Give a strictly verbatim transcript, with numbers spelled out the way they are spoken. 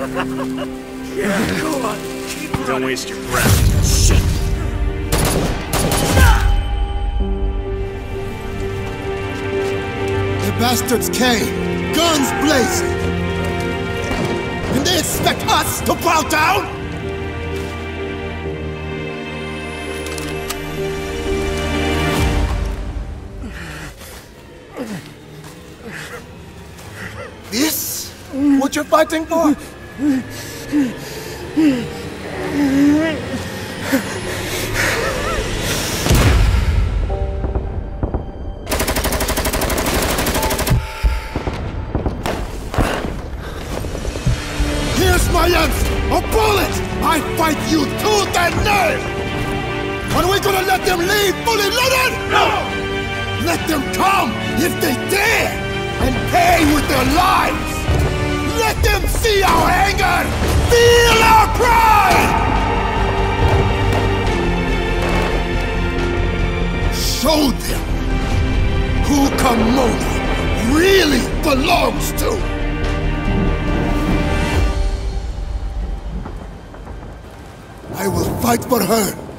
Yeah, go on. Keep running. Don't waste your breath. Shit. The bastards came, guns blazing. And they expect us to bow down? This? What you're fighting for? Here's my answer! A bullet! I fight you to the nail! Are we gonna let them leave fully loaded? No! Let them come if they dare! And pay with their lives! Let them see our anger! Feel our pride! Show them who Kamono really belongs to! I will fight for her!